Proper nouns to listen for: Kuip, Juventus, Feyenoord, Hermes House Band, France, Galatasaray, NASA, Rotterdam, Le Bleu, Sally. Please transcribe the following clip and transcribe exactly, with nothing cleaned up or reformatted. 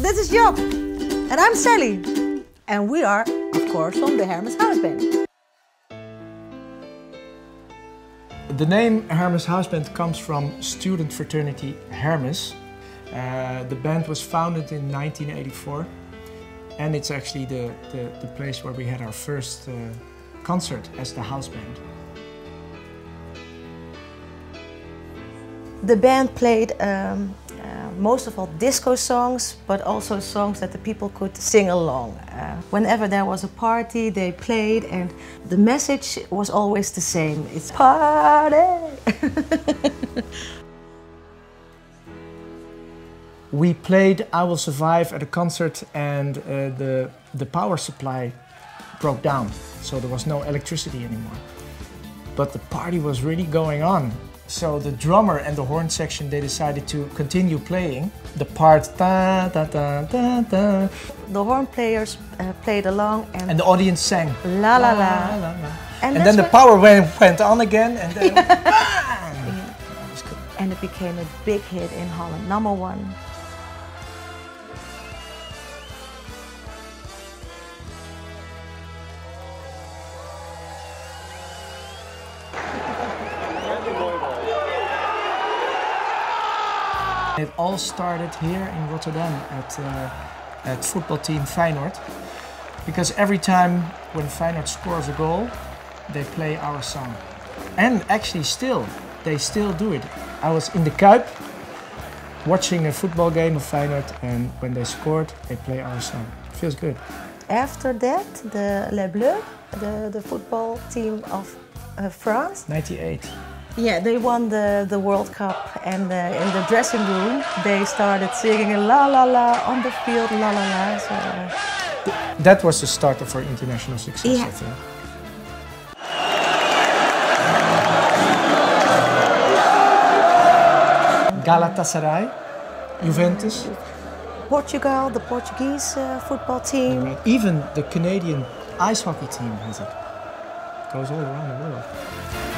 This is Job, and I'm Sally, and we are, of course, from the Hermes House Band. The name Hermes House Band comes from student fraternity Hermes. Uh, the band was founded in nineteen eighty-four, and it's actually the, the, the place where we had our first uh, concert as the house band. The band played um, uh, most of all disco songs, but also songs that the people could sing along. Uh, whenever there was a party, they played, and the message was always the same. It's party! We played I Will Survive at a concert, and uh, the, the power supply broke down, so there was no electricity anymore. But the party was really going on. So the drummer and the horn section, they decided to continue playing the part ta ta ta ta ta. The horn players uh, played along, and, and the audience sang la la la. la, la, la. And, and then the power went went on again, and then yeah. Bang! Yeah. That was cool. And it became a big hit in Holland, number one. It all started here in Rotterdam at, uh, at football team Feyenoord, because every time when Feyenoord scores a goal, they play our song. And actually still, they still do it. I was in the Kuip watching a football game of Feyenoord, and when they scored, they play our song. It feels good. After that, the Le Bleu, the, the football team of uh, France. ninety-eight. Yeah, they won the, the World Cup, and the, in the dressing room they started singing la la la on the field, la la la. So, uh... that was the start of our international success, yeah. I think. Galatasaray, Juventus. Portugal, the Portuguese uh, football team. Even the Canadian ice hockey team has it. It goes all around the world.